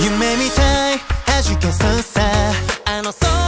夢みたい弾けそうさあの空